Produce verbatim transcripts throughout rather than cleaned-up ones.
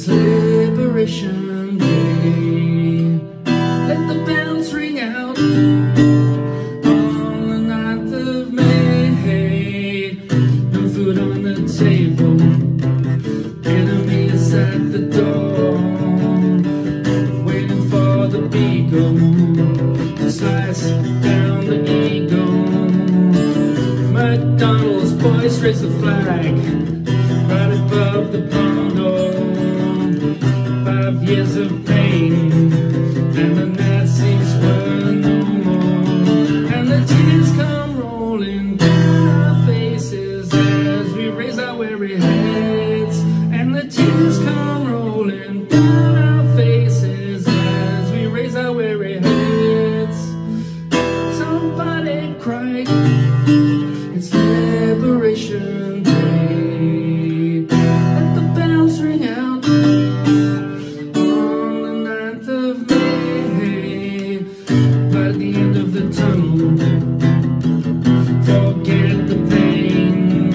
It's Liberation Day. Let the bells ring out on the ninth of May. No food on the table, enemies at the door, waiting for the beagle to slice down the eagle. McDonald's boys raise the flag right above the barn door. Five years of pain, and the Nazis were no more. And the tears come rolling down our faces as we raise our weary heads. And the tears come rolling down our faces as we raise our weary heads. Somebody cried, it's Liberation Day. By the end of the tunnel, forget the pain.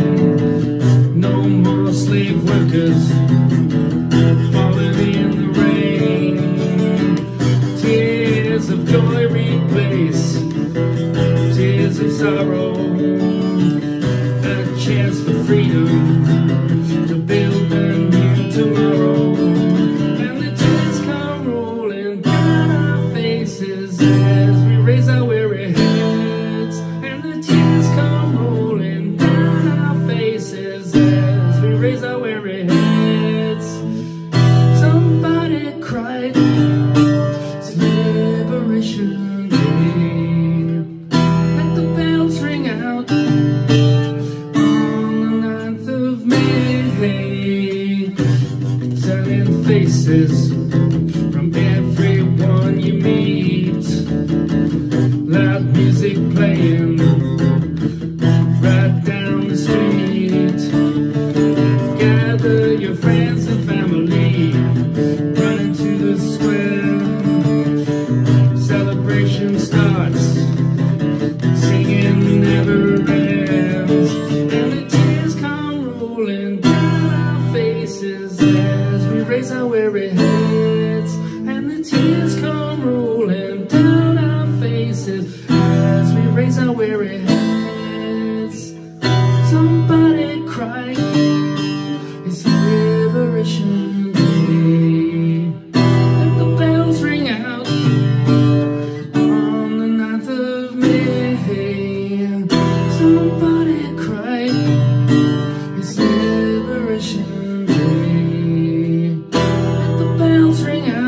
No more slave workers falling in the rain. Tears of joy replace tears of sorrow. A chance for freedom to build a new tomorrow. And the tears come rolling down our faces as we raise our weary heads, and the tears come rolling down our faces as we raise our weary heads. Somebody cried, it's Liberation Day. Let the bells ring out on the ninth of May. Silent faces from everyone you meet, loud music playing right down the street. Gather your friends and family, run into the square. Celebration starts, singing never ends. And the tears come rolling down our faces as we raise our weary heads. And the tears come rolling down as we raise our weary heads. Somebody crying, it's Liberation Day. Let the bells ring out on the ninth of May. Somebody crying, it's Liberation Day. Let the bells ring out.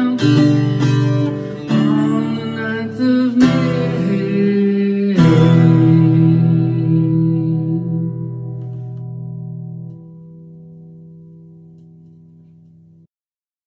Yeah.